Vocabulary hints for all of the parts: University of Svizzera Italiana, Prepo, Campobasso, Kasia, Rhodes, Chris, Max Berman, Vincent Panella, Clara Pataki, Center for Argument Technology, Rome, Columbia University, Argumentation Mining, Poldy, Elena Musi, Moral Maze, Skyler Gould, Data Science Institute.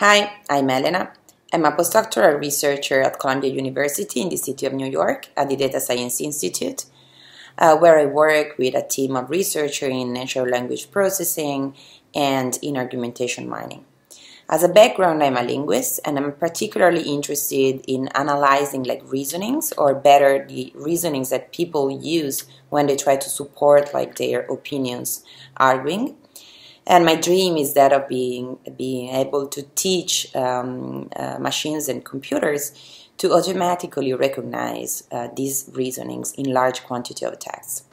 Hi, I'm Elena. I'm a postdoctoral researcher at Columbia University in the city of New York at the Data Science Institute, where I work with a team of researchers in natural language processing and in argumentation mining. As a background, I'm a linguist, and I'm particularly interested in analyzing reasonings, or better, the reasonings that people use when they try to support their opinions arguing. And my dream is that of being able to teach machines and computers to automatically recognize these reasonings in large quantity of text.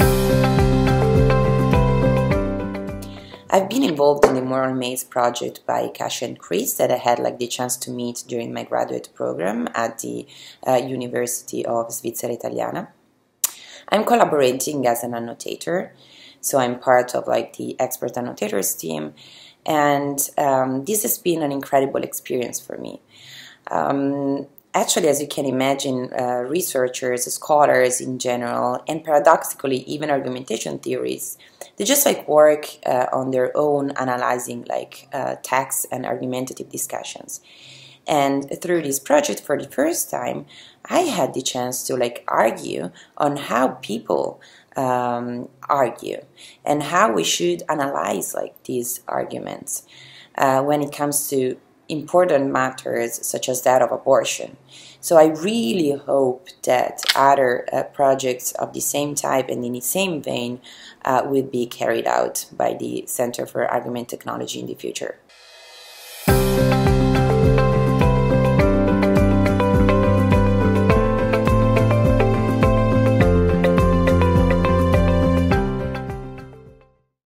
I've been involved in the Moral Maze project by Kasia and Chris that I had the chance to meet during my graduate program at the University of Svizzera Italiana. I'm collaborating as an annotator. So I'm part of the expert annotators team, and this has been an incredible experience for me. Actually, as you can imagine, researchers, scholars in general, and paradoxically even argumentation theorists, they just work on their own, analyzing texts and argumentative discussions. And through this project, for the first time, I had the chance to argue on how people argue and how we should analyze these arguments when it comes to important matters such as that of abortion. So I really hope that other projects of the same type and in the same vein will be carried out by the Center for Argument Technology in the future.